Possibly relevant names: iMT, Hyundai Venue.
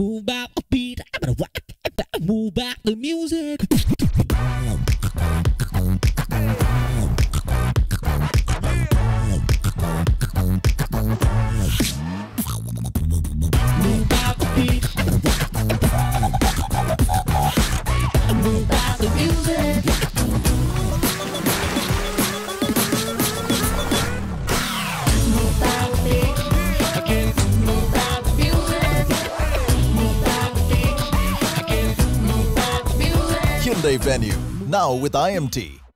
move back a beat. I'm gonna rock, I'm gonna move back the music. Move back a beat. Move back the music. Hyundai Venue, now with iMT.